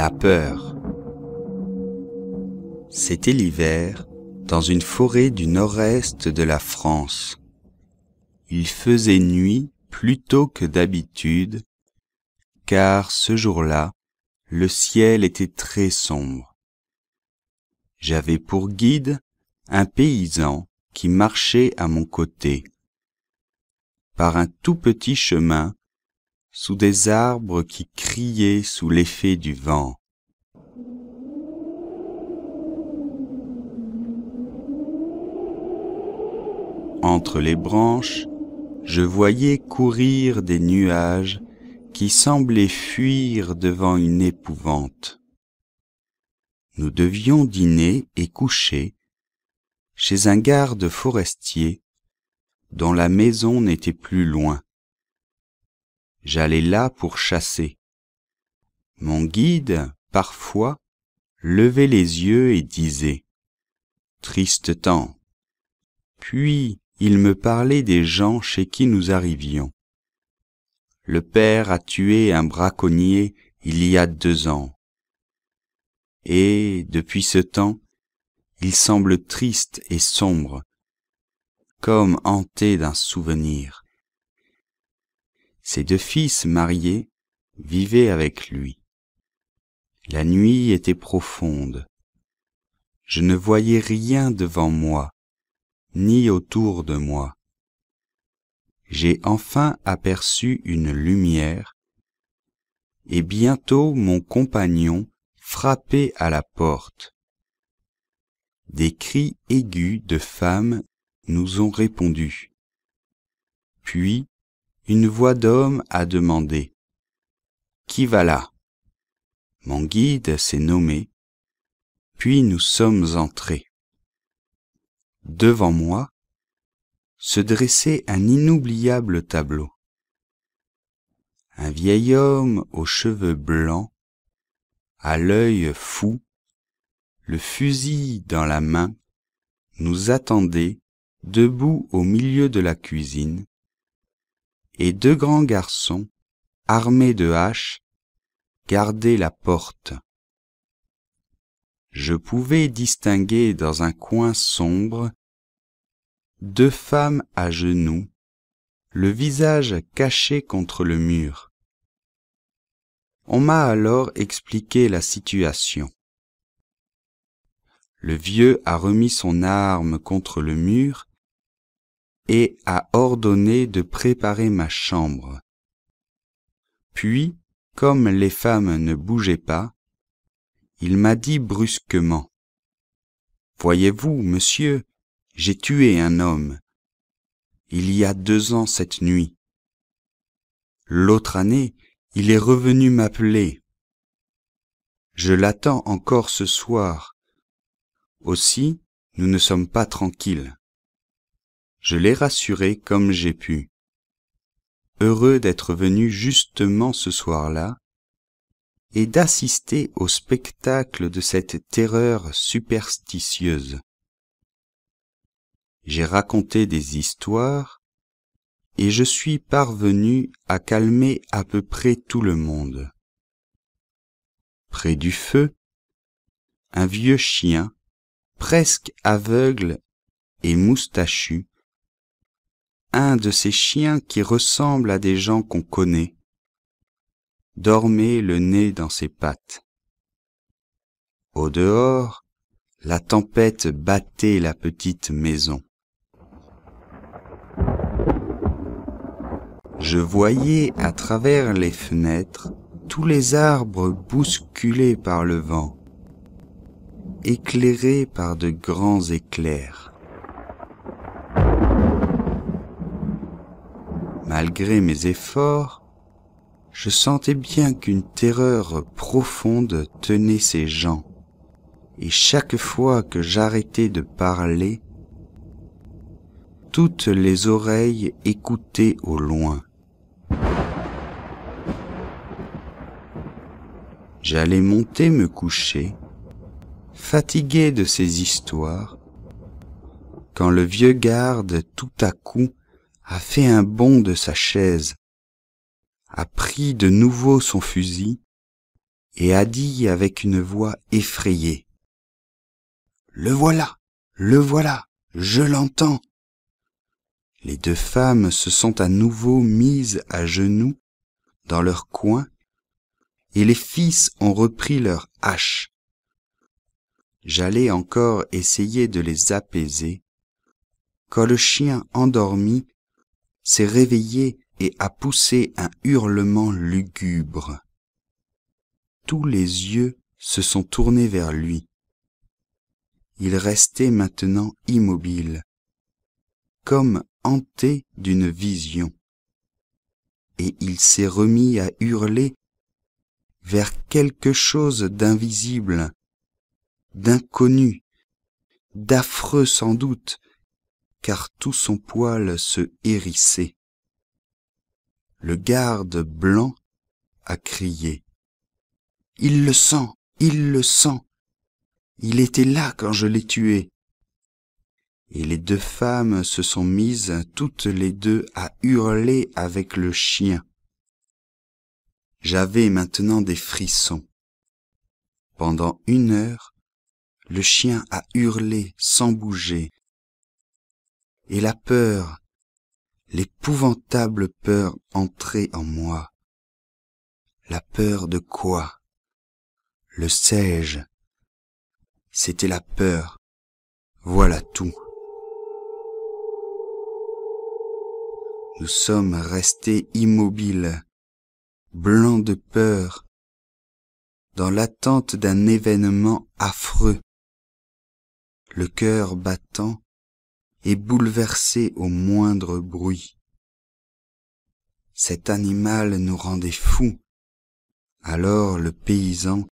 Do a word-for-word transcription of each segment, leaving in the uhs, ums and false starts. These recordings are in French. La peur. C'était l'hiver, dans une forêt du nord-est de la France. Il faisait nuit plus tôt que d'habitude, car ce jour-là, le ciel était très sombre. J'avais pour guide un paysan qui marchait à mon côté. Par un tout petit chemin, sous des arbres qui criaient sous l'effet du vent. Entre les branches, je voyais courir des nuages qui semblaient fuir devant une épouvante. Nous devions dîner et coucher chez un garde forestier dont la maison n'était plus loin. J'allais là pour chasser. Mon guide, parfois, levait les yeux et disait « Triste temps !» Puis il me parlait des gens chez qui nous arrivions. Le père a tué un braconnier il y a deux ans. Et, depuis ce temps, il semble triste et sombre, comme hanté d'un souvenir. Ses deux fils mariés vivaient avec lui. La nuit était profonde. Je ne voyais rien devant moi, ni autour de moi. J'ai enfin aperçu une lumière, et bientôt mon compagnon frappait à la porte. Des cris aigus de femmes nous ont répondu. Puis, une voix d'homme a demandé « Qui va là ?» Mon guide s'est nommé, puis nous sommes entrés. Devant moi se dressait un inoubliable tableau. Un vieil homme aux cheveux blancs, à l'œil fou, le fusil dans la main, nous attendait debout au milieu de la cuisine, et deux grands garçons, armés de haches, gardaient la porte. Je pouvais distinguer dans un coin sombre deux femmes à genoux, le visage caché contre le mur. On m'a alors expliqué la situation. Le vieux a remis son arme contre le mur et a ordonné de préparer ma chambre. Puis, comme les femmes ne bougeaient pas, il m'a dit brusquement « Voyez-vous, monsieur, j'ai tué un homme, il y a deux ans cette nuit. L'autre année, il est revenu m'appeler. Je l'attends encore ce soir. Aussi, nous ne sommes pas tranquilles. » Je l'ai rassuré comme j'ai pu. Heureux d'être venu justement ce soir-là et d'assister au spectacle de cette terreur superstitieuse. J'ai raconté des histoires et je suis parvenu à calmer à peu près tout le monde. Près du feu, un vieux chien, presque aveugle et moustachu, un de ces chiens qui ressemblent à des gens qu'on connaît, dormait le nez dans ses pattes. Au dehors, la tempête battait la petite maison. Je voyais à travers les fenêtres tous les arbres bousculés par le vent, éclairés par de grands éclairs. Malgré mes efforts, je sentais bien qu'une terreur profonde tenait ces gens, et chaque fois que j'arrêtais de parler, toutes les oreilles écoutaient au loin. J'allais monter me coucher, fatigué de ces histoires, quand le vieux garde tout à coup a fait un bond de sa chaise, a pris de nouveau son fusil et a dit avec une voix effrayée: « Le voilà! Le voilà! Je l'entends !» Les deux femmes se sont à nouveau mises à genoux dans leur coin, et les fils ont repris leurs haches. J'allais encore essayer de les apaiser, quand le chien endormi s'est réveillé et a poussé un hurlement lugubre. Tous les yeux se sont tournés vers lui. Il restait maintenant immobile, comme hanté d'une vision, et il s'est remis à hurler vers quelque chose d'invisible, d'inconnu, d'affreux sans doute, car tout son poil se hérissait. Le garde blanc a crié: « Il le sent, il le sent, il était là quand je l'ai tué !» Et les deux femmes se sont mises toutes les deux à hurler avec le chien. J'avais maintenant des frissons. Pendant une heure, le chien a hurlé sans bouger, et la peur, l'épouvantable peur entrait en moi. La peur de quoi? Le sais-je? C'était la peur, voilà tout. Nous sommes restés immobiles, blancs de peur, dans l'attente d'un événement affreux, le cœur battant et bouleversé au moindre bruit. Cet animal nous rendait fous. Alors le paysan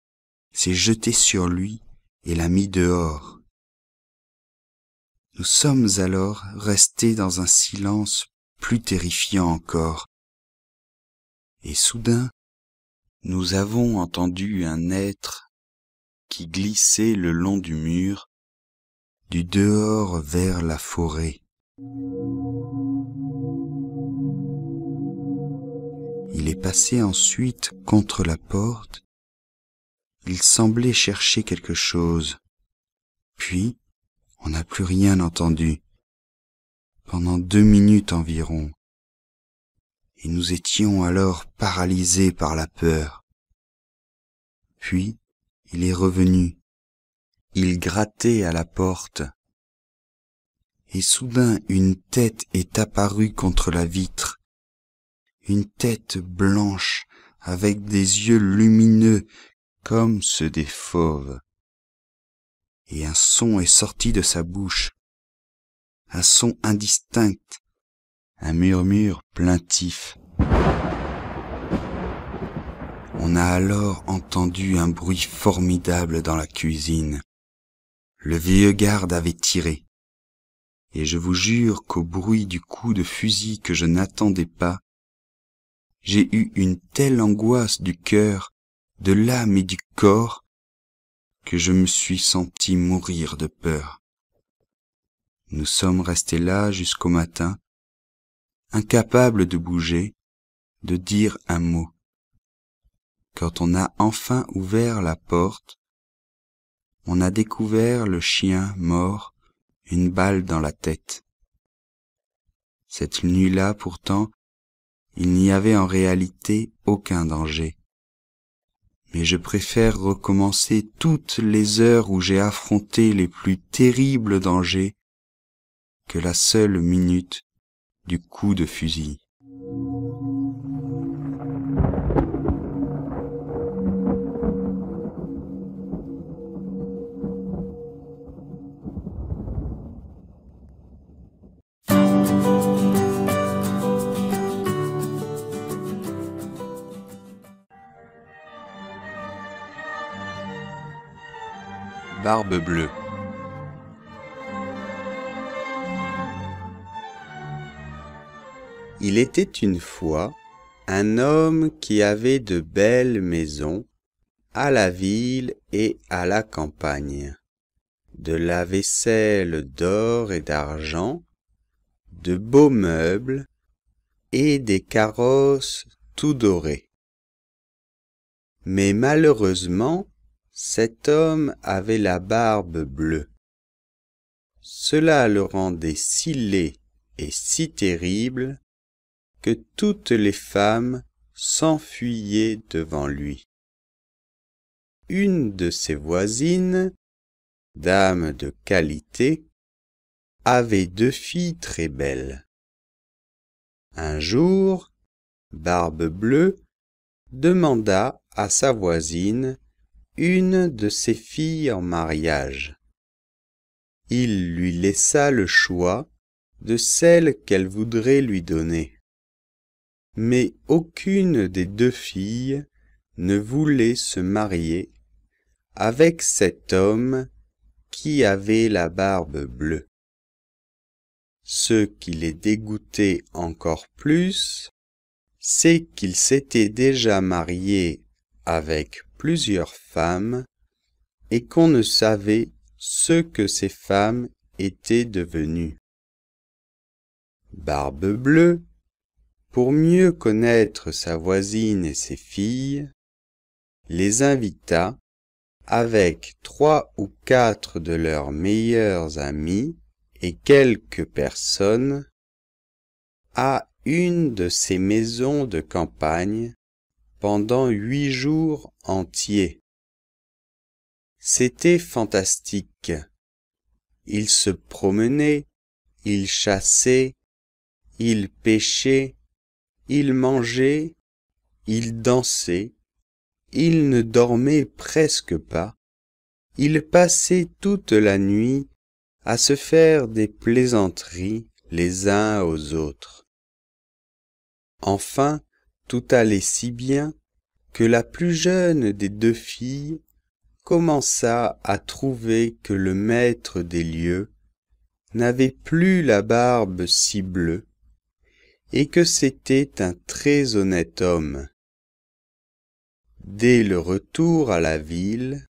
s'est jeté sur lui et l'a mis dehors. Nous sommes alors restés dans un silence plus terrifiant encore. Et soudain, nous avons entendu un être qui glissait le long du mur, du dehors vers la forêt. Il est passé ensuite contre la porte. Il semblait chercher quelque chose. Puis, on n'a plus rien entendu, pendant deux minutes environ. Et nous étions alors paralysés par la peur. Puis, il est revenu. Il grattait à la porte. Et soudain, une tête est apparue contre la vitre. Une tête blanche, avec des yeux lumineux, comme ceux des fauves. Et un son est sorti de sa bouche. Un son indistinct, un murmure plaintif. On a alors entendu un bruit formidable dans la cuisine. Le vieux garde avait tiré, et je vous jure qu'au bruit du coup de fusil que je n'attendais pas, j'ai eu une telle angoisse du cœur, de l'âme et du corps, que je me suis senti mourir de peur. Nous sommes restés là jusqu'au matin, incapables de bouger, de dire un mot. Quand on a enfin ouvert la porte, on a découvert le chien mort, une balle dans la tête. Cette nuit-là, pourtant, il n'y avait en réalité aucun danger. Mais je préfère recommencer toutes les heures où j'ai affronté les plus terribles dangers que la seule minute du coup de fusil. Barbe bleue. Il était une fois un homme qui avait de belles maisons à la ville et à la campagne, de la vaisselle d'or et d'argent, de beaux meubles et des carrosses tout dorés. Mais malheureusement, cet homme avait la barbe bleue. Cela le rendait si laid et si terrible que toutes les femmes s'enfuyaient devant lui. Une de ses voisines, dame de qualité, avait deux filles très belles. Un jour, Barbe Bleue demanda à sa voisine une de ses filles en mariage. Il lui laissa le choix de celle qu'elle voudrait lui donner. Mais aucune des deux filles ne voulait se marier avec cet homme qui avait la barbe bleue. Ce qui les dégoûtait encore plus, c'est qu'il s'était déjà marié avec plusieurs femmes et qu'on ne savait ce que ces femmes étaient devenues. Barbe Bleue, pour mieux connaître sa voisine et ses filles, les invita, avec trois ou quatre de leurs meilleurs amis et quelques personnes, à une de ces maisons de campagne pendant huit jours entiers. C'était fantastique. Ils se promenaient, ils chassaient, ils pêchaient, ils mangeaient, ils dansaient, ils ne dormaient presque pas, ils passaient toute la nuit à se faire des plaisanteries les uns aux autres. Enfin, tout allait si bien que la plus jeune des deux filles commença à trouver que le maître des lieux n'avait plus la barbe si bleue et que c'était un très honnête homme. Dès le retour à la ville,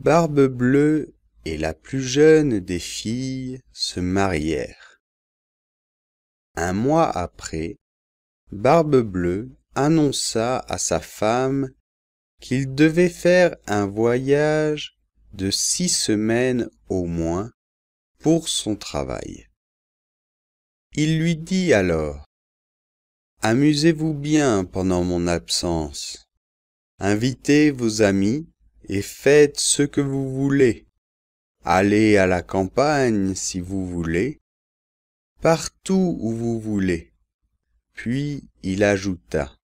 Barbe Bleue et la plus jeune des filles se marièrent. Un mois après, Barbe Bleue annonça à sa femme qu'il devait faire un voyage de six semaines au moins pour son travail. Il lui dit alors: « Amusez-vous bien pendant mon absence, invitez vos amis et faites ce que vous voulez, allez à la campagne si vous voulez, partout où vous voulez. » Puis il ajouta: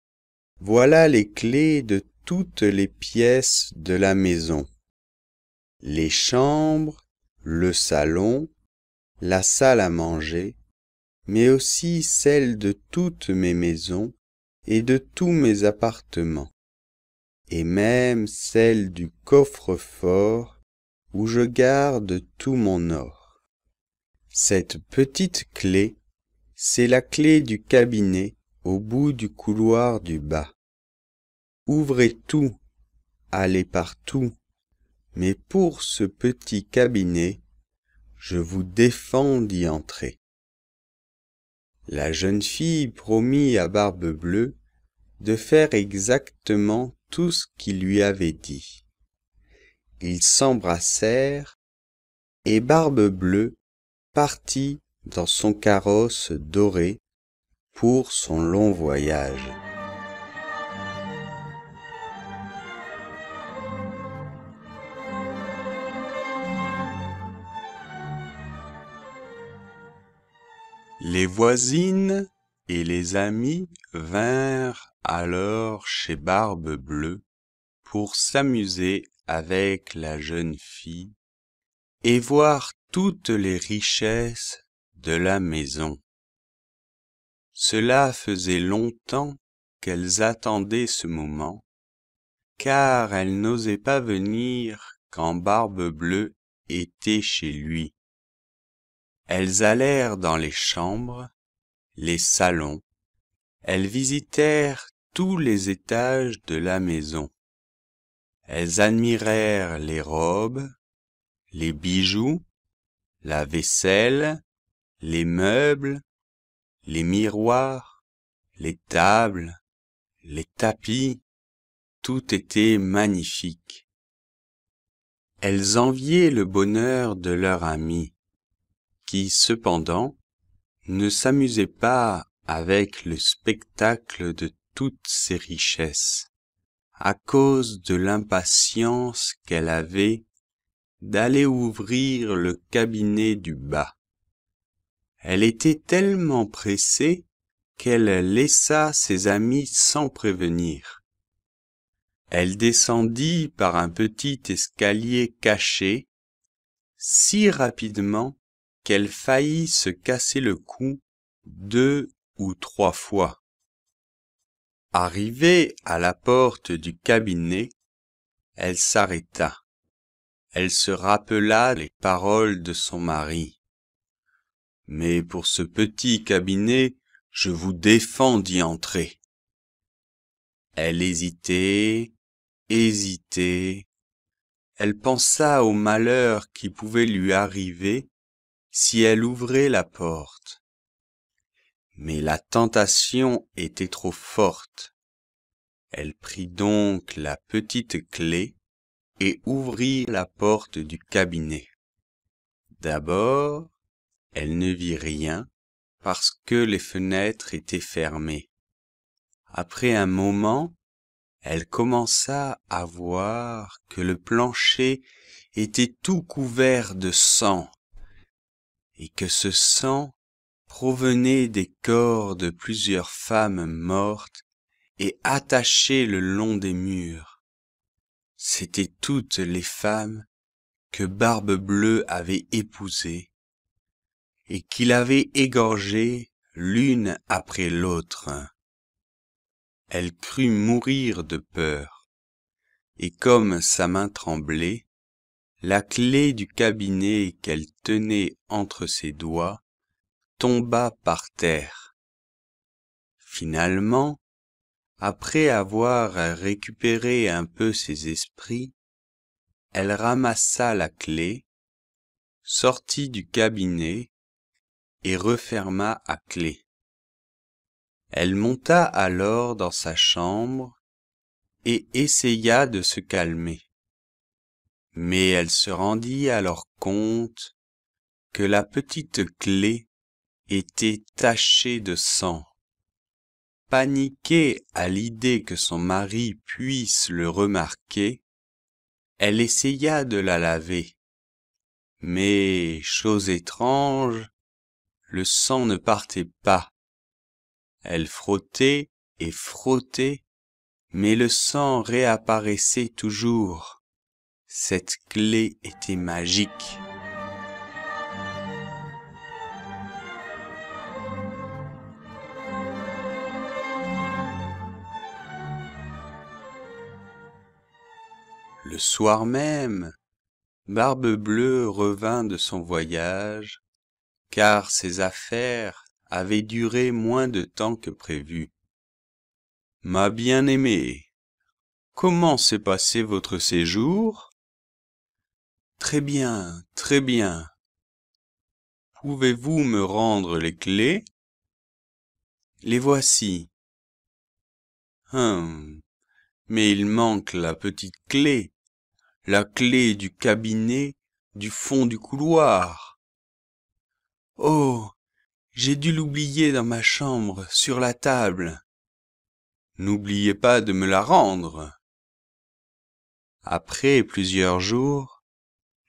« Voilà les clés de toutes les pièces de la maison, les chambres, le salon, la salle à manger, mais aussi celles de toutes mes maisons et de tous mes appartements, et même celles du coffre-fort où je garde tout mon or. Cette petite clé, c'est la clé du cabinet au bout du couloir du bas. Ouvrez tout, allez partout, mais pour ce petit cabinet, je vous défends d'y entrer. » La jeune fille promit à Barbe Bleue de faire exactement tout ce qu'il lui avait dit. Ils s'embrassèrent et Barbe Bleue partit dans son carrosse doré pour son long voyage. Les voisines et les amis vinrent alors chez Barbe Bleue pour s'amuser avec la jeune fille et voir toutes les richesses de la maison. Cela faisait longtemps qu'elles attendaient ce moment, car elles n'osaient pas venir quand Barbe Bleue était chez lui. Elles allèrent dans les chambres, les salons, elles visitèrent tous les étages de la maison. Elles admirèrent les robes, les bijoux, la vaisselle, les meubles, les miroirs, les tables, les tapis, Tout était magnifique. Elles enviaient le bonheur de leur ami, qui, cependant, ne s'amusait pas avec le spectacle de toutes ces richesses, à cause de l'impatience qu'elle avait d'aller ouvrir le cabinet du bas. Elle était tellement pressée qu'elle laissa ses amis sans prévenir. Elle descendit par un petit escalier caché, si rapidement qu'elle faillit se casser le cou deux ou trois fois. Arrivée à la porte du cabinet, elle s'arrêta. Elle se rappela les paroles de son mari. « Mais pour ce petit cabinet, je vous défends d'y entrer. » Elle hésitait, hésitait. Elle pensa au malheur qui pouvait lui arriver si elle ouvrait la porte. Mais la tentation était trop forte. Elle prit donc la petite clé et ouvrit la porte du cabinet. D'abord, elle ne vit rien parce que les fenêtres étaient fermées. Après un moment, elle commença à voir que le plancher était tout couvert de sang, et que ce sang provenait des corps de plusieurs femmes mortes et attachées le long des murs. C'étaient toutes les femmes que Barbe Bleue avait épousées et qu'il avait égorgées l'une après l'autre. Elle crut mourir de peur, et comme sa main tremblait, la clé du cabinet qu'elle tenait entre ses doigts tomba par terre. Finalement, après avoir récupéré un peu ses esprits, elle ramassa la clé, sortit du cabinet et referma à clé. Elle monta alors dans sa chambre et essaya de se calmer. Mais elle se rendit alors compte que la petite clé était tachée de sang. Paniquée à l'idée que son mari puisse le remarquer, elle essaya de la laver. Mais, chose étrange, le sang ne partait pas. Elle frottait et frottait, mais le sang réapparaissait toujours. Cette clé était magique. Le soir même, Barbe Bleue revint de son voyage, car ses affaires avait duré moins de temps que prévu. « Ma bien-aimée, comment s'est passé votre séjour ?»« Très bien, très bien. »« Pouvez-vous me rendre les clés ?»« Les voici. »« Hum, mais il manque la petite clé, la clé du cabinet du fond du couloir. »« Oh !» J'ai dû l'oublier dans ma chambre, sur la table. N'oubliez pas de me la rendre. » Après plusieurs jours,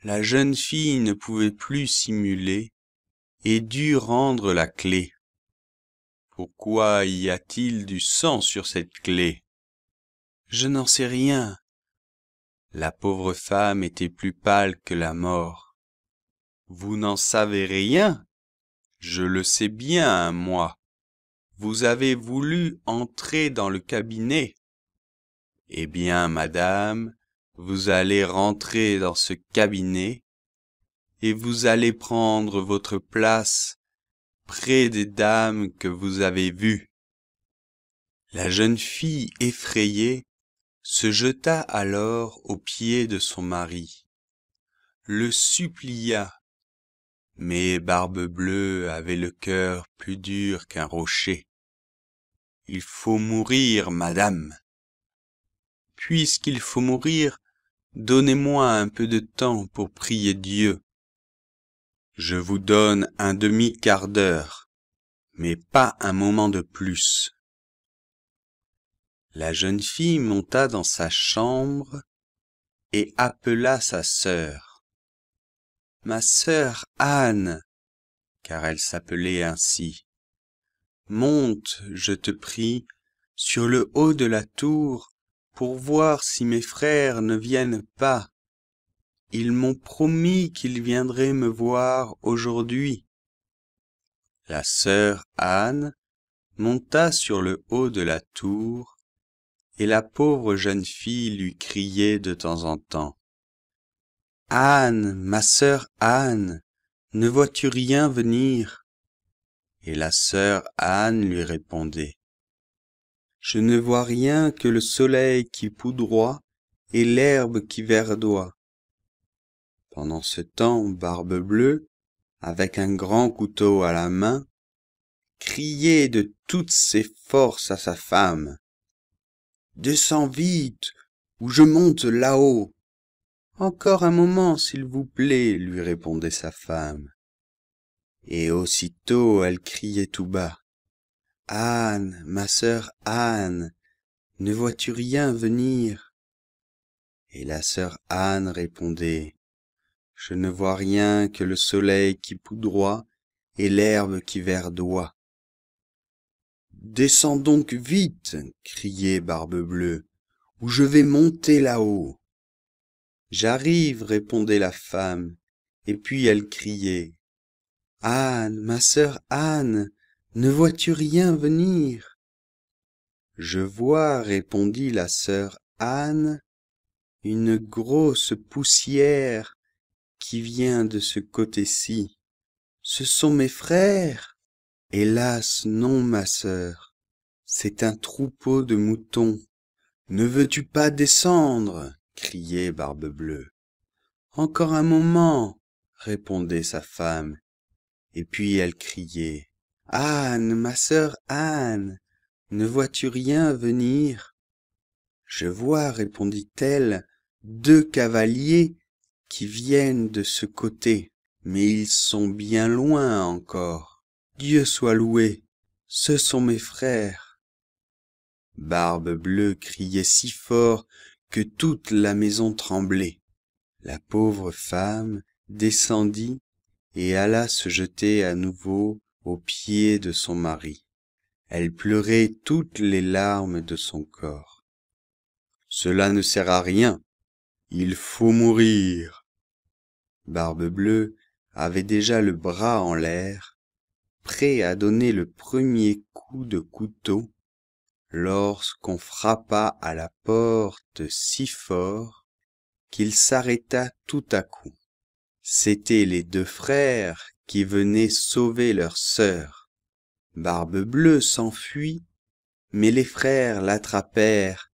la jeune fille ne pouvait plus simuler et dut rendre la clé. « Pourquoi y a-t-il du sang sur cette clé ?»« Je n'en sais rien. » La pauvre femme était plus pâle que la mort. « Vous n'en savez rien ? Je le sais bien, moi. Vous avez voulu entrer dans le cabinet. Eh bien, madame, vous allez rentrer dans ce cabinet et vous allez prendre votre place près des dames que vous avez vues. » La jeune fille, effrayée, se jeta alors aux pieds de son mari, le supplia. Mais Barbe Bleue avait le cœur plus dur qu'un rocher. « Il faut mourir, madame. » puisqu'il faut mourir, donnez-moi un peu de temps pour prier Dieu. Je vous donne un demi-quart d'heure, mais pas un moment de plus. » La jeune fille monta dans sa chambre et appela sa sœur. « Ma sœur Anne, car elle s'appelait ainsi, monte, je te prie, sur le haut de la tour, pour voir si mes frères ne viennent pas. Ils m'ont promis qu'ils viendraient me voir aujourd'hui. » La sœur Anne monta sur le haut de la tour, et la pauvre jeune fille lui criait de temps en temps. « Anne, ma sœur Anne, ne vois-tu rien venir ?» Et la sœur Anne lui répondait. « Je ne vois rien que le soleil qui poudroie et l'herbe qui verdoie. » Pendant ce temps, Barbe Bleue, avec un grand couteau à la main, criait de toutes ses forces à sa femme. « Descends vite, ou je monte là-haut !»« Encore un moment, s'il vous plaît !» lui répondait sa femme. Et aussitôt, elle criait tout bas. « Anne, ma sœur Anne, ne vois-tu rien venir ?» Et la sœur Anne répondait, « Je ne vois rien que le soleil qui poudroie et l'herbe qui verdoie. » « Descends donc vite !» criait Barbe Bleue, « ou je vais monter là-haut !»« J'arrive !» répondait la femme, et puis elle criait, « Anne, ma sœur Anne, ne vois-tu rien venir ?» « Je vois, » répondit la sœur Anne, « une grosse poussière qui vient de ce côté-ci. Ce sont mes frères ?»« Hélas, non, ma sœur, c'est un troupeau de moutons. »« Ne veux-tu pas descendre ?» criait Barbe Bleue. « Encore un moment !» répondait sa femme, et puis elle criait. « Anne, ma sœur Anne, ne vois-tu rien venir ?»« Je vois, » répondit-elle, « deux cavaliers qui viennent de ce côté, mais ils sont bien loin encore. Dieu soit loué, ce sont mes frères. » Barbe Bleue criait si fort que toute la maison tremblait. La pauvre femme descendit et alla se jeter à nouveau aux pieds de son mari. Elle pleurait toutes les larmes de son corps. « Cela ne sert à rien. Il faut mourir. » Barbe Bleue avait déjà le bras en l'air, prêt à donner le premier coup de couteau, lorsqu'on frappa à la porte si fort qu'il s'arrêta tout à coup. C'étaient les deux frères qui venaient sauver leur sœur. Barbe Bleue s'enfuit, mais les frères l'attrapèrent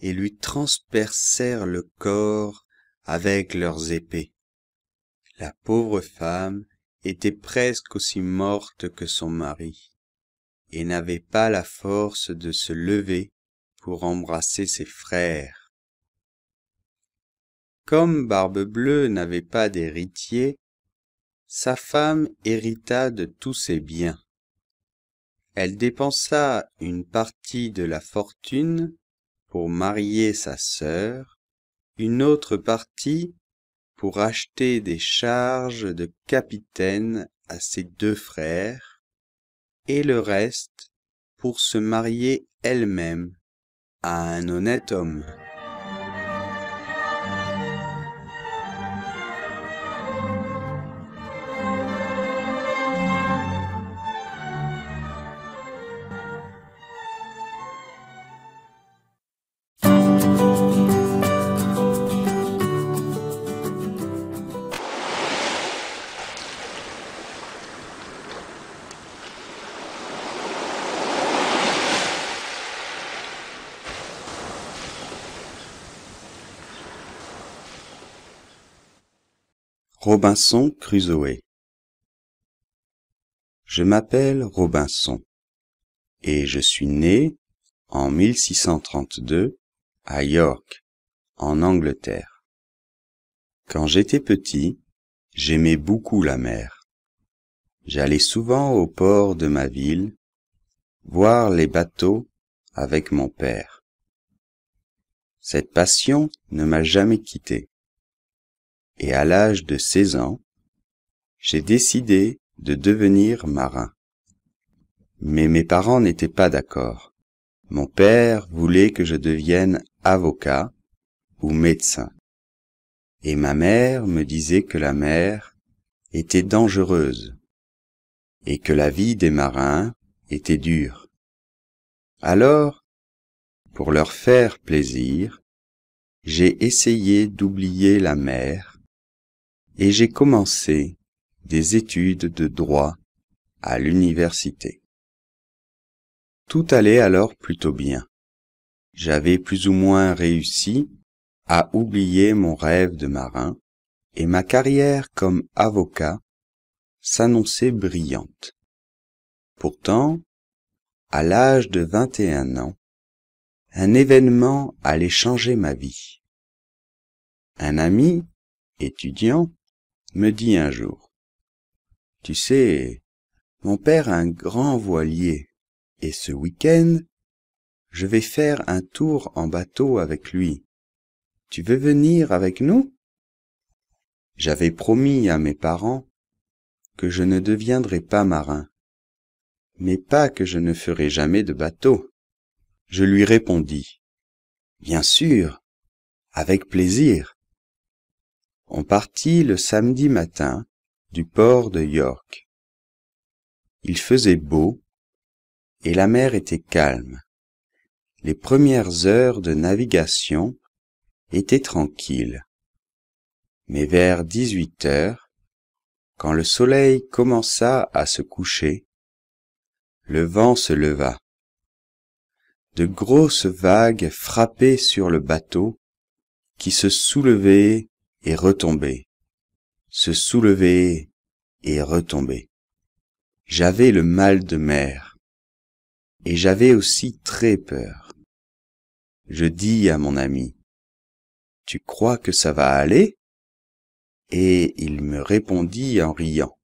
et lui transpercèrent le corps avec leurs épées. La pauvre femme était presque aussi morte que son mari, et n'avait pas la force de se lever pour embrasser ses frères. Comme Barbe Bleue n'avait pas d'héritier, sa femme hérita de tous ses biens. Elle dépensa une partie de la fortune pour marier sa sœur, une autre partie pour acheter des charges de capitaine à ses deux frères, et le reste pour se marier elle-même à un honnête homme. Robinson Crusoe. Je m'appelle Robinson, et je suis né en mille six cent trente-deux à York, en Angleterre. Quand j'étais petit, j'aimais beaucoup la mer. J'allais souvent au port de ma ville, voir les bateaux avec mon père. Cette passion ne m'a jamais quitté. Et à l'âge de seize ans, j'ai décidé de devenir marin. Mais mes parents n'étaient pas d'accord. Mon père voulait que je devienne avocat ou médecin. Et ma mère me disait que la mer était dangereuse et que la vie des marins était dure. Alors, pour leur faire plaisir, j'ai essayé d'oublier la mer et j'ai commencé des études de droit à l'université. Tout allait alors plutôt bien. J'avais plus ou moins réussi à oublier mon rêve de marin et ma carrière comme avocat s'annonçait brillante. Pourtant, à l'âge de vingt et un ans, un événement allait changer ma vie. Un ami, étudiant, me dit un jour, « Tu sais, mon père a un grand voilier, et ce week-end, je vais faire un tour en bateau avec lui. Tu veux venir avec nous ?» J'avais promis à mes parents que je ne deviendrais pas marin, mais pas que je ne ferais jamais de bateau. Je lui répondis, « Bien sûr, avec plaisir. » On partit le samedi matin du port de York. Il faisait beau et la mer était calme. Les premières heures de navigation étaient tranquilles. Mais vers dix-huit heures, quand le soleil commença à se coucher, le vent se leva. De grosses vagues frappaient sur le bateau qui se soulevait et retombait, se soulevait et retombait. J'avais le mal de mer et j'avais aussi très peur. Je dis à mon ami, « Tu crois que ça va aller ?» Et il me répondit en riant,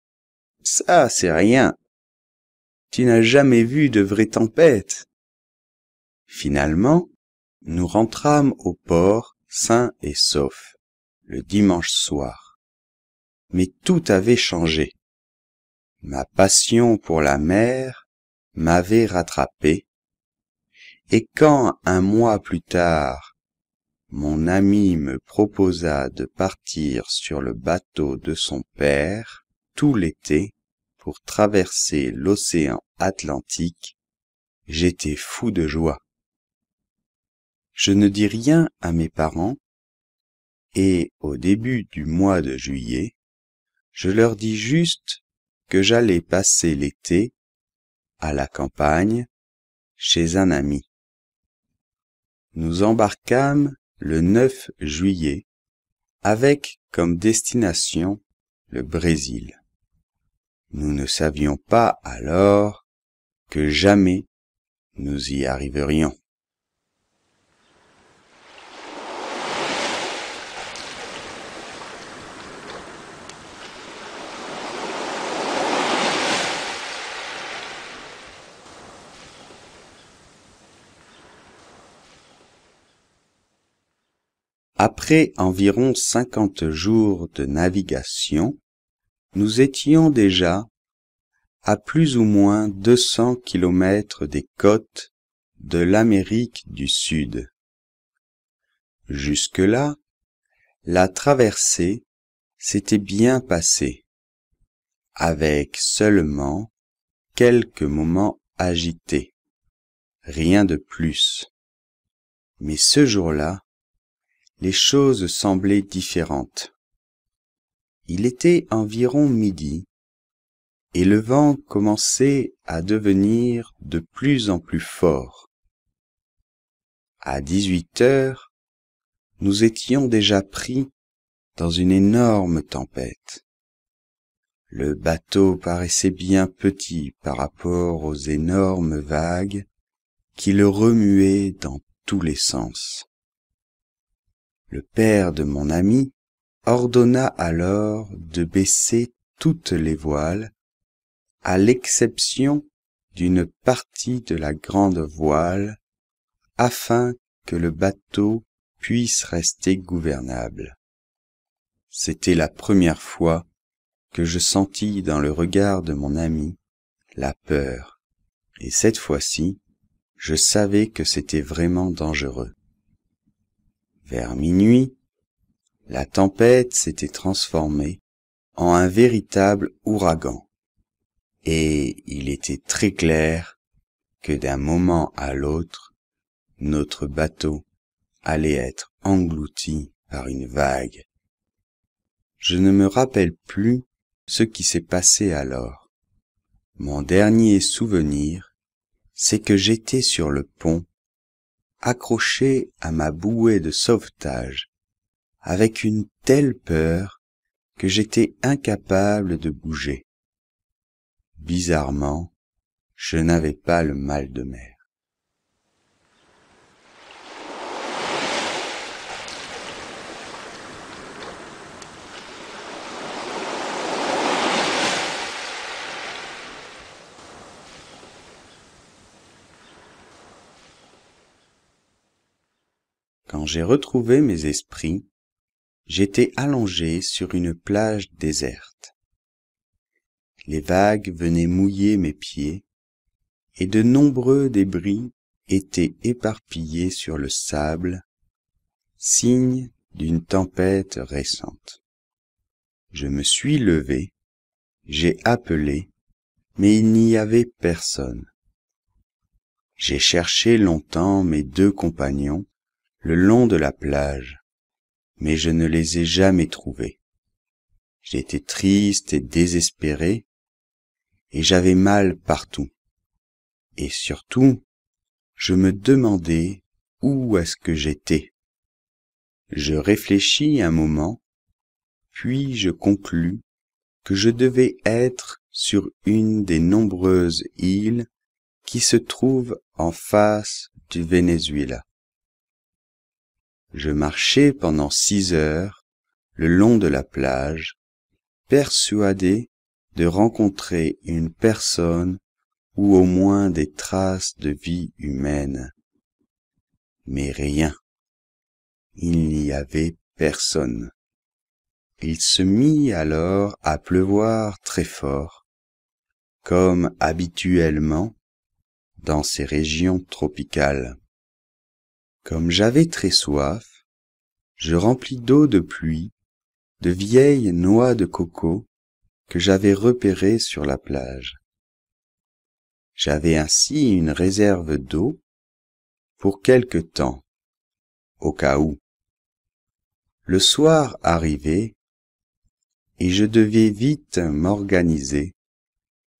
« Ça, c'est rien. Tu n'as jamais vu de vraie tempête. » Finalement, nous rentrâmes au port sains et saufs, le dimanche soir. Mais tout avait changé. Ma passion pour la mer m'avait rattrapé, et quand, un mois plus tard, mon ami me proposa de partir sur le bateau de son père tout l'été pour traverser l'océan Atlantique, j'étais fou de joie. Je ne dis rien à mes parents et, au début du mois de juillet, je leur dis juste que j'allais passer l'été à la campagne chez un ami. Nous embarquâmes le neuf juillet avec comme destination le Brésil. Nous ne savions pas alors que jamais nous y arriverions. Après environ cinquante jours de navigation, nous étions déjà à plus ou moins deux cents kilomètres des côtes de l'Amérique du Sud. Jusque-là, la traversée s'était bien passée, avec seulement quelques moments agités, rien de plus. Mais ce jour-là, les choses semblaient différentes. Il était environ midi, et le vent commençait à devenir de plus en plus fort. À dix-huit heures, nous étions déjà pris dans une énorme tempête. Le bateau paraissait bien petit par rapport aux énormes vagues qui le remuaient dans tous les sens. Le père de mon ami ordonna alors de baisser toutes les voiles, à l'exception d'une partie de la grande voile, afin que le bateau puisse rester gouvernable. C'était la première fois que je sentis dans le regard de mon ami la peur, et cette fois-ci, je savais que c'était vraiment dangereux. Vers minuit, la tempête s'était transformée en un véritable ouragan, et il était très clair que d'un moment à l'autre, notre bateau allait être englouti par une vague. Je ne me rappelle plus ce qui s'est passé alors. Mon dernier souvenir, c'est que j'étais sur le pont, accroché à ma bouée de sauvetage, avec une telle peur que j'étais incapable de bouger. Bizarrement, je n'avais pas le mal de mer. Quand j'ai retrouvé mes esprits, j'étais allongé sur une plage déserte. Les vagues venaient mouiller mes pieds, et de nombreux débris étaient éparpillés sur le sable, signe d'une tempête récente. Je me suis levé, j'ai appelé, mais il n'y avait personne. J'ai cherché longtemps mes deux compagnons, le long de la plage, mais je ne les ai jamais trouvés. J'étais triste et désespéré, et j'avais mal partout. Et surtout, je me demandais où est-ce que j'étais. Je réfléchis un moment, puis je conclus que je devais être sur une des nombreuses îles qui se trouvent en face du Venezuela. Je marchais pendant six heures le long de la plage, persuadé de rencontrer une personne ou au moins des traces de vie humaine. Mais rien. Il n'y avait personne. Il se mit alors à pleuvoir très fort, comme habituellement dans ces régions tropicales. Comme j'avais très soif, je remplis d'eau de pluie de vieilles noix de coco que j'avais repérées sur la plage. J'avais ainsi une réserve d'eau pour quelque temps, au cas où. Le soir arrivait et je devais vite m'organiser,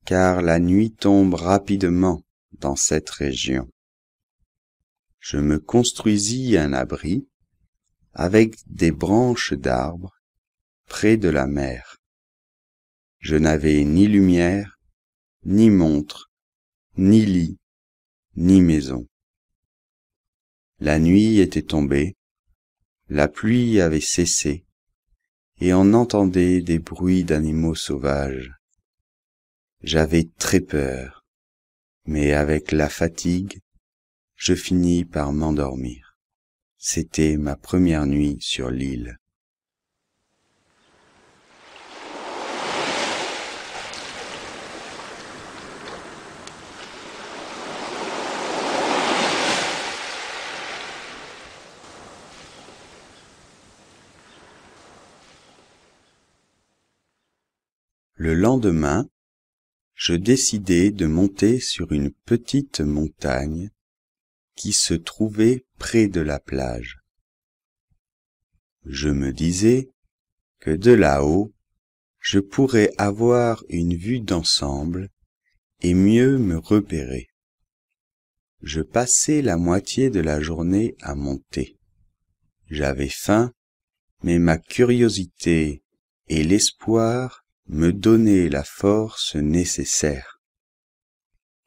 car la nuit tombe rapidement dans cette région. Je me construisis un abri avec des branches d'arbres près de la mer. Je n'avais ni lumière, ni montre, ni lit, ni maison. La nuit était tombée, la pluie avait cessé, et on entendait des bruits d'animaux sauvages. J'avais très peur, mais avec la fatigue, je finis par m'endormir. C'était ma première nuit sur l'île. Le lendemain, je décidai de monter sur une petite montagne qui se trouvait près de la plage. Je me disais que de là-haut, je pourrais avoir une vue d'ensemble et mieux me repérer. Je passai la moitié de la journée à monter. J'avais faim, mais ma curiosité et l'espoir me donnaient la force nécessaire.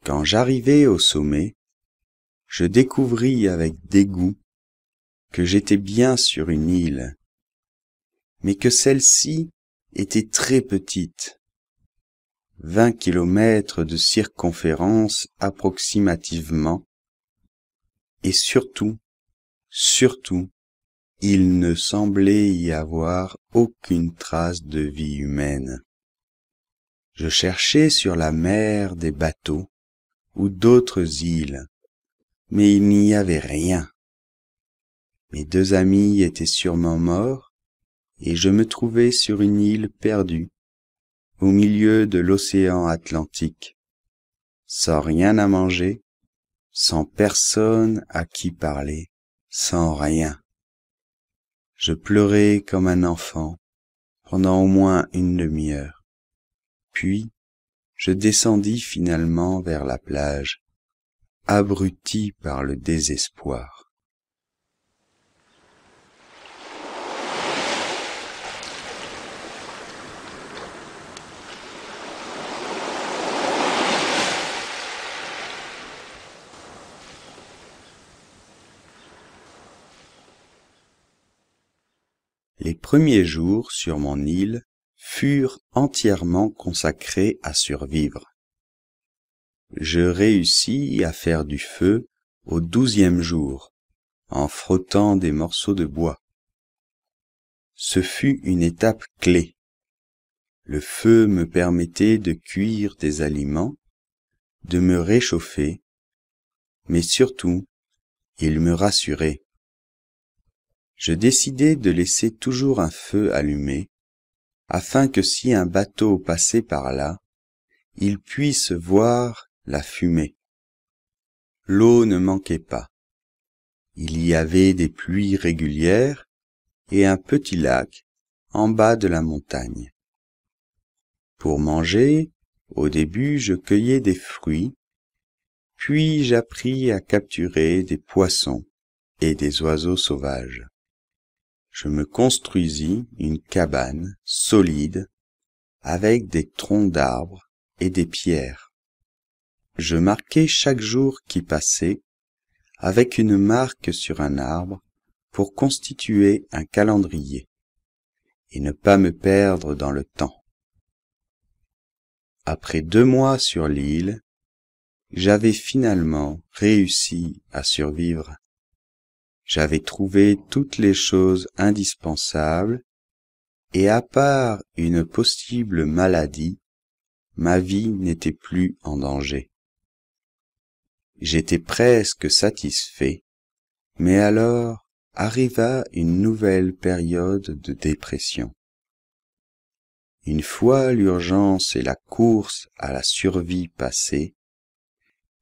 Quand j'arrivai au sommet, je découvris avec dégoût que j'étais bien sur une île, mais que celle-ci était très petite, vingt kilomètres de circonférence approximativement, et surtout, surtout, il ne semblait y avoir aucune trace de vie humaine. Je cherchais sur la mer des bateaux ou d'autres îles, mais il n'y avait rien. Mes deux amis étaient sûrement morts, et je me trouvais sur une île perdue, au milieu de l'océan Atlantique, sans rien à manger, sans personne à qui parler, sans rien. Je pleurais comme un enfant pendant au moins une demi-heure. Puis, je descendis finalement vers la plage, abruti par le désespoir. Les premiers jours sur mon île furent entièrement consacrés à survivre. Je réussis à faire du feu au douzième jour, en frottant des morceaux de bois. Ce fut une étape clé. Le feu me permettait de cuire des aliments, de me réchauffer, mais surtout, il me rassurait. Je décidai de laisser toujours un feu allumé, afin que si un bateau passait par là, il puisse voir la fumée. L'eau ne manquait pas. Il y avait des pluies régulières et un petit lac en bas de la montagne. Pour manger, au début je cueillais des fruits, puis j'appris à capturer des poissons et des oiseaux sauvages. Je me construisis une cabane solide avec des troncs d'arbres et des pierres. Je marquais chaque jour qui passait avec une marque sur un arbre pour constituer un calendrier et ne pas me perdre dans le temps. Après deux mois sur l'île, j'avais finalement réussi à survivre. J'avais trouvé toutes les choses indispensables et à part une possible maladie, ma vie n'était plus en danger. J'étais presque satisfait, mais alors arriva une nouvelle période de dépression. Une fois l'urgence et la course à la survie passées,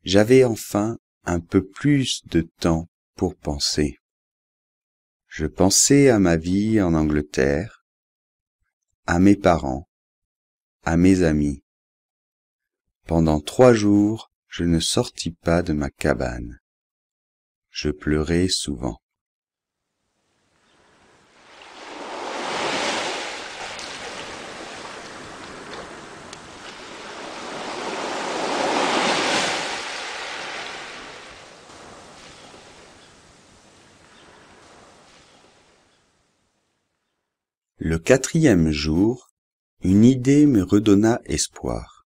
j'avais enfin un peu plus de temps pour penser. Je pensais à ma vie en Angleterre, à mes parents, à mes amis. Pendant trois jours, je ne sortis pas de ma cabane. Je pleurais souvent. Le quatrième jour, une idée me redonna espoir.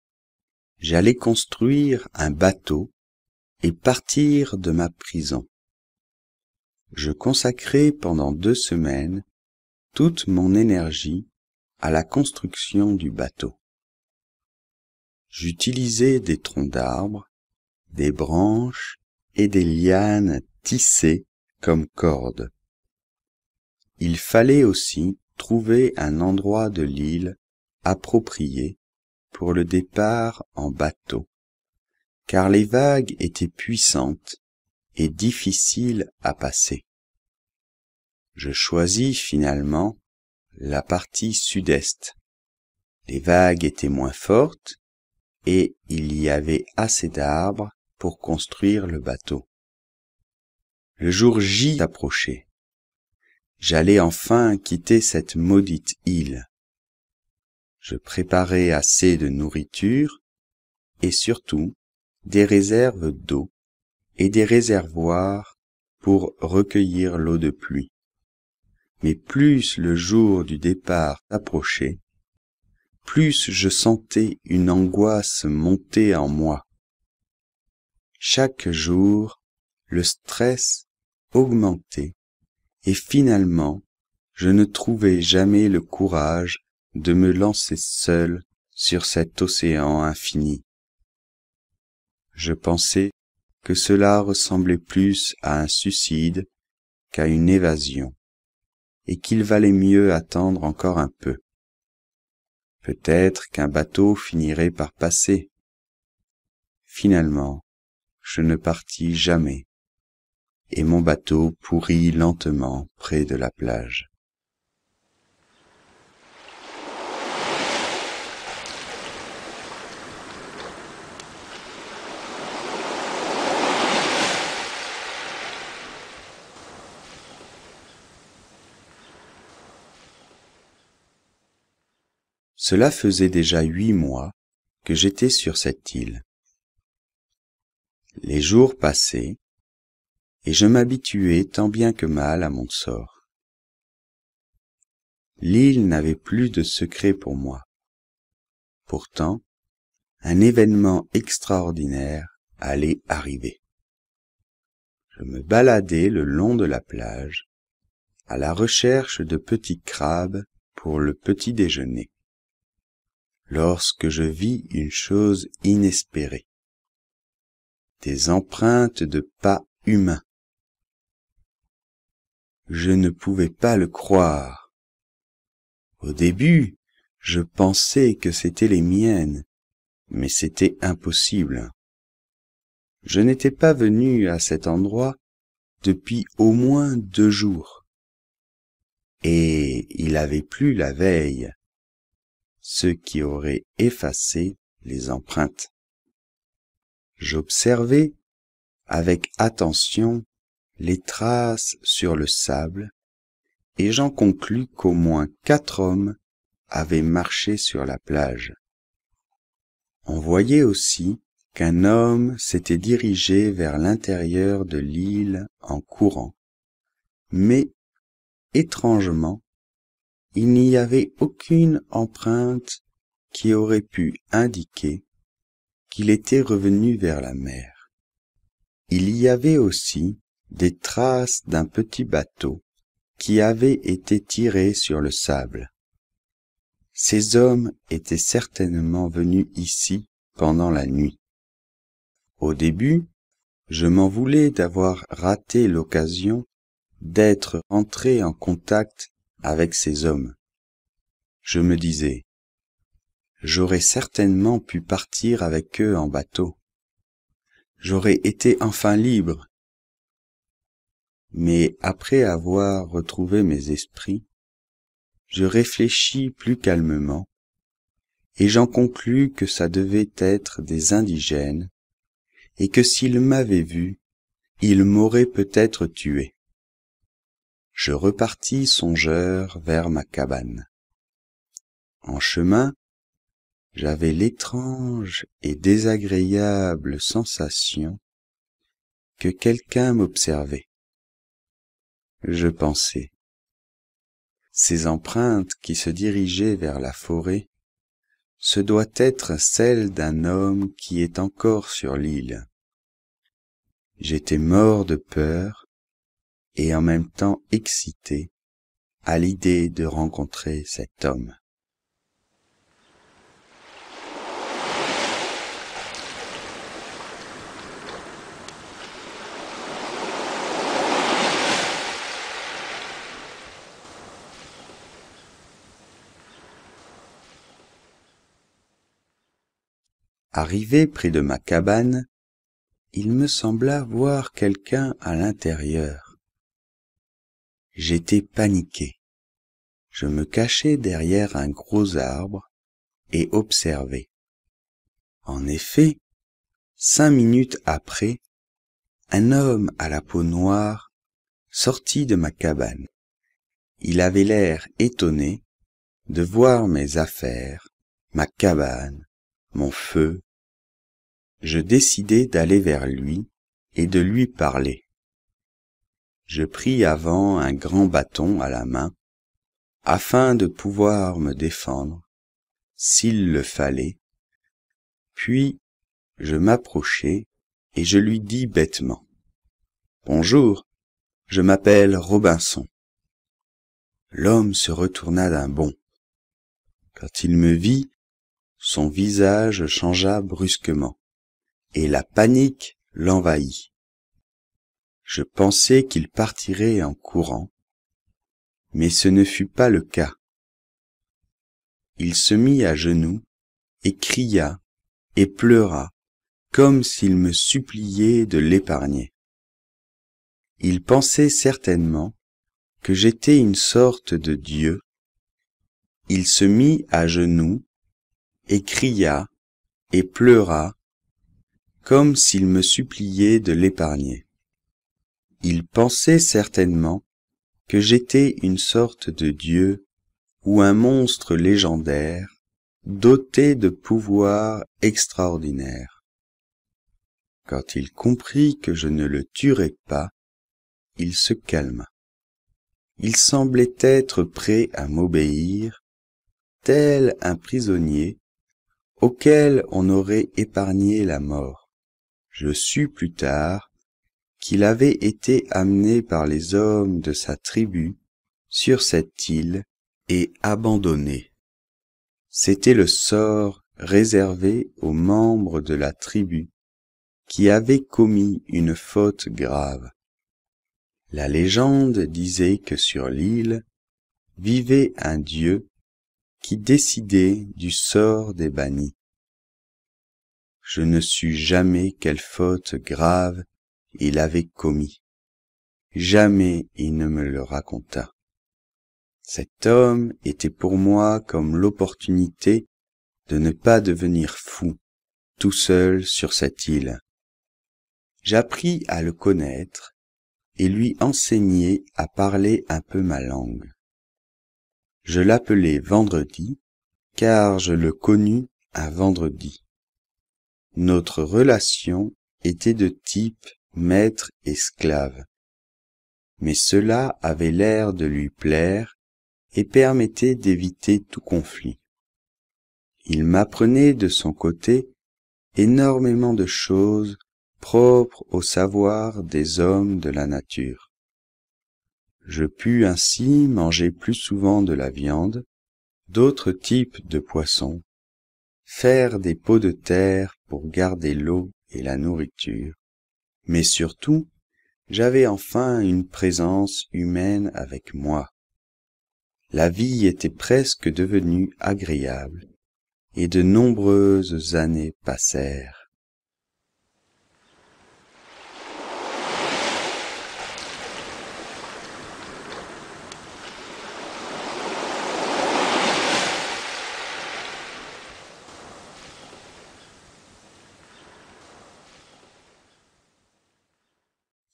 J'allais construire un bateau et partir de ma prison. Je consacrai pendant deux semaines toute mon énergie à la construction du bateau. J'utilisai des troncs d'arbres, des branches et des lianes tissées comme cordes. Il fallait aussi trouver un endroit de l'île approprié pour le départ en bateau, car les vagues étaient puissantes et difficiles à passer. Je choisis finalement la partie sud-est. Les vagues étaient moins fortes et il y avait assez d'arbres pour construire le bateau. Le jour J approchait. J'allais enfin quitter cette maudite île. Je préparais assez de nourriture et surtout des réserves d'eau et des réservoirs pour recueillir l'eau de pluie. Mais plus le jour du départ approchait, plus je sentais une angoisse monter en moi. Chaque jour, le stress augmentait, et finalement, je ne trouvais jamais le courage de me lancer seul sur cet océan infini. Je pensais que cela ressemblait plus à un suicide qu'à une évasion, et qu'il valait mieux attendre encore un peu. Peut-être qu'un bateau finirait par passer. Finalement, je ne partis jamais, et mon bateau pourrit lentement près de la plage. Cela faisait déjà huit mois que j'étais sur cette île. Les jours passaient, et je m'habituais tant bien que mal à mon sort. L'île n'avait plus de secret pour moi. Pourtant, un événement extraordinaire allait arriver. Je me baladais le long de la plage, à la recherche de petits crabes pour le petit déjeuner, lorsque je vis une chose inespérée. Des empreintes de pas humains. Je ne pouvais pas le croire. Au début, je pensais que c'étaient les miennes, mais c'était impossible. Je n'étais pas venu à cet endroit depuis au moins deux jours. Et il avait plu la veille, ce qui aurait effacé les empreintes. J'observais avec attention les traces sur le sable, et j'en conclus qu'au moins quatre hommes avaient marché sur la plage. On voyait aussi qu'un homme s'était dirigé vers l'intérieur de l'île en courant, mais, étrangement, il n'y avait aucune empreinte qui aurait pu indiquer qu'il était revenu vers la mer. Il y avait aussi des traces d'un petit bateau qui avait été tiré sur le sable. Ces hommes étaient certainement venus ici pendant la nuit. Au début, je m'en voulais d'avoir raté l'occasion d'être entré en contact avec ces hommes. Je me disais, j'aurais certainement pu partir avec eux en bateau. J'aurais été enfin libre. Mais après avoir retrouvé mes esprits, je réfléchis plus calmement, et j'en conclus que ça devait être des indigènes, et que s'ils m'avaient vu, ils m'auraient peut-être tué. Je repartis songeur vers ma cabane. En chemin, j'avais l'étrange et désagréable sensation que quelqu'un m'observait. Je pensais, ces empreintes qui se dirigeaient vers la forêt, ce doit être celle d'un homme qui est encore sur l'île. J'étais mort de peur, et en même temps excité à l'idée de rencontrer cet homme. Arrivé près de ma cabane, il me sembla voir quelqu'un à l'intérieur. J'étais paniqué. Je me cachai derrière un gros arbre et observais. En effet, cinq minutes après, un homme à la peau noire sortit de ma cabane. Il avait l'air étonné de voir mes affaires, ma cabane, mon feu. Je décidai d'aller vers lui et de lui parler. Je pris avant un grand bâton à la main, afin de pouvoir me défendre, s'il le fallait, puis je m'approchai et je lui dis bêtement, « Bonjour, je m'appelle Robinson. » L'homme se retourna d'un bond. Quand il me vit, son visage changea brusquement, et la panique l'envahit. Je pensais qu'il partirait en courant, mais ce ne fut pas le cas. Il se mit à genoux, et cria, et pleura, comme s'il me suppliait de l'épargner. Il pensait certainement que j'étais une sorte de Dieu. Il se mit à genoux, et cria, et pleura, comme s'il me suppliait de l'épargner. Il pensait certainement que j'étais une sorte de Dieu ou un monstre légendaire, doté de pouvoirs extraordinaires. Quand il comprit que je ne le tuerais pas, il se calma. Il semblait être prêt à m'obéir, tel un prisonnier auquel on aurait épargné la mort. Je sus plus tard qu'il avait été amené par les hommes de sa tribu sur cette île et abandonné. C'était le sort réservé aux membres de la tribu qui avaient commis une faute grave. La légende disait que sur l'île vivait un dieu qui décidait du sort des bannis. Je ne sus jamais quelle faute grave il avait commis. Jamais il ne me le raconta. Cet homme était pour moi comme l'opportunité de ne pas devenir fou, tout seul sur cette île. J'appris à le connaître et lui enseignai à parler un peu ma langue. Je l'appelai Vendredi, car je le connus un vendredi. Notre relation était de type maître-esclave, mais cela avait l'air de lui plaire et permettait d'éviter tout conflit. Il m'apprenait de son côté énormément de choses propres au savoir des hommes de la nature. Je pus ainsi manger plus souvent de la viande, d'autres types de poissons, faire des pots de terre pour garder l'eau et la nourriture, mais surtout, j'avais enfin une présence humaine avec moi. La vie était presque devenue agréable, et de nombreuses années passèrent.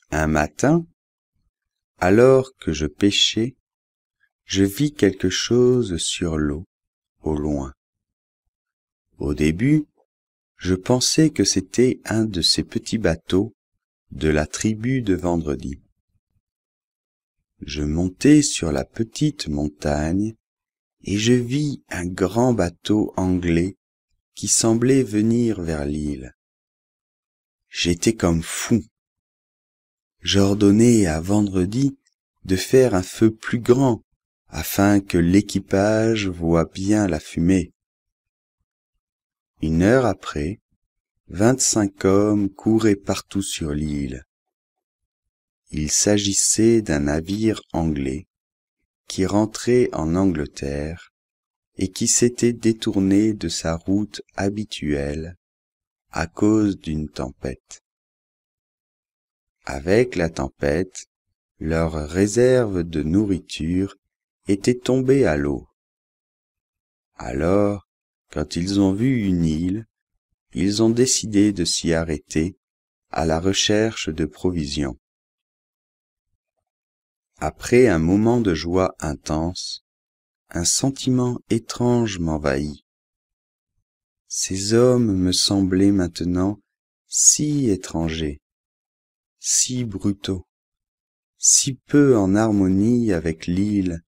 Un matin, alors que je pêchais, je vis quelque chose sur l'eau, au loin. Au début, je pensais que c'était un de ces petits bateaux de la tribu de Vendredi. Je montai sur la petite montagne et je vis un grand bateau anglais qui semblait venir vers l'île. J'étais comme fou. J'ordonnai à Vendredi de faire un feu plus grand, afin que l'équipage voie bien la fumée. Une heure après, vingt-cinq hommes couraient partout sur l'île. Il s'agissait d'un navire anglais qui rentrait en Angleterre et qui s'était détourné de sa route habituelle à cause d'une tempête. Avec la tempête, leurs réserves de nourriture étaient tombées à l'eau. Alors, quand ils ont vu une île, ils ont décidé de s'y arrêter à la recherche de provisions. Après un moment de joie intense, un sentiment étrange m'envahit. Ces hommes me semblaient maintenant si étrangers, si brutaux, si peu en harmonie avec l'île,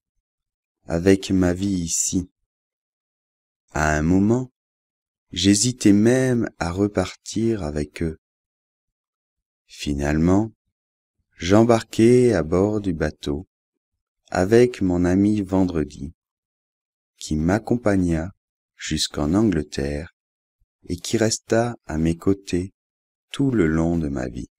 avec ma vie ici. À un moment, j'hésitais même à repartir avec eux. Finalement, j'embarquai à bord du bateau avec mon ami Vendredi, qui m'accompagna jusqu'en Angleterre et qui resta à mes côtés tout le long de ma vie.